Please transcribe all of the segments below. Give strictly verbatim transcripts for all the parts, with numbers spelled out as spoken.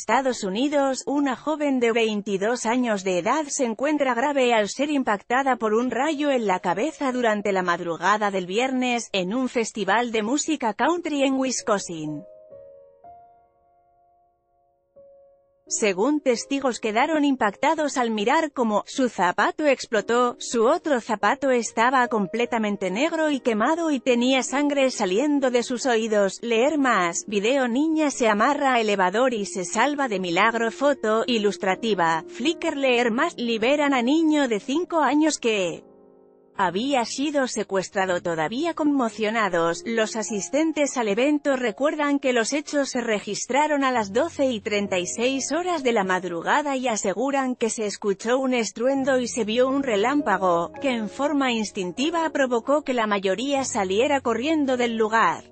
Estados Unidos, una joven de veintidós años de edad se encuentra grave al ser impactada por un rayo en la cabeza durante la madrugada del viernes, en un festival de música country en Wisconsin. Según testigos, quedaron impactados al mirar cómo su zapato explotó, su otro zapato estaba completamente negro y quemado y tenía sangre saliendo de sus oídos. Leer más, video: niña se amarra a elevador y se salva de milagro. Foto ilustrativa, Flickr. Leer más, liberan a niño de cinco años que había sido secuestrado. Todavía conmocionados, los asistentes al evento recuerdan que los hechos se registraron a las doce y treinta y seis horas de la madrugada y aseguran que se escuchó un estruendo y se vio un relámpago, que en forma instintiva provocó que la mayoría saliera corriendo del lugar.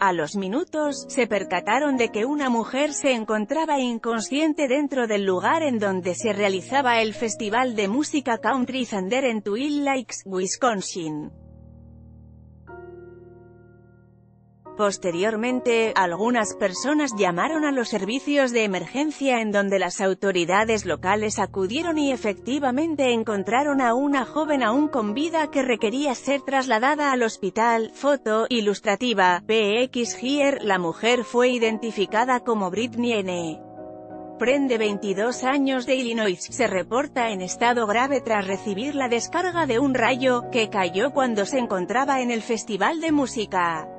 A los minutos, se percataron de que una mujer se encontraba inconsciente dentro del lugar en donde se realizaba el festival de música Country Thunder en Twin Lakes, Wisconsin. Posteriormente, algunas personas llamaron a los servicios de emergencia, en donde las autoridades locales acudieron y efectivamente encontraron a una joven aún con vida que requería ser trasladada al hospital. Foto ilustrativa, P X G R. La mujer fue identificada como Britney N. Prende, veintidós años, de Illinois, se reporta en estado grave tras recibir la descarga de un rayo, que cayó cuando se encontraba en el festival de música.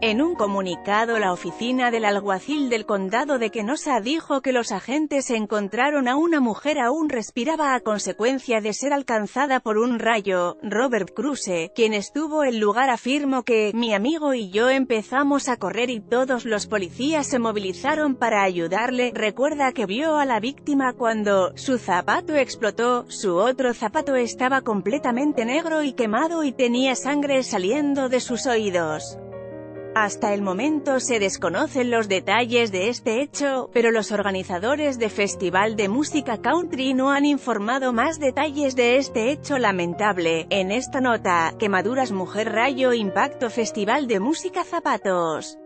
En un comunicado, la oficina del alguacil del condado de Kenosha dijo que los agentes encontraron a una mujer aún respiraba a consecuencia de ser alcanzada por un rayo. Robert Kruse, quien estuvo en lugar, afirmó que, mi amigo y yo empezamos a correr y todos los policías se movilizaron para ayudarle. Recuerda que vio a la víctima cuando su zapato explotó, su otro zapato estaba completamente negro y quemado y tenía sangre saliendo de sus oídos. Hasta el momento se desconocen los detalles de este hecho, pero los organizadores del Festival de Música Country no han informado más detalles de este hecho lamentable. En esta nota, quemaduras, mujer, rayo, impacto, Festival de Música, zapatos.